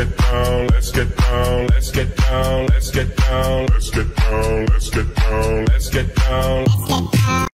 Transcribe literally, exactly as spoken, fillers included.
get down, let's get down, let's get down, let's get down, let's get down, let's get down, let's get down, let's get down.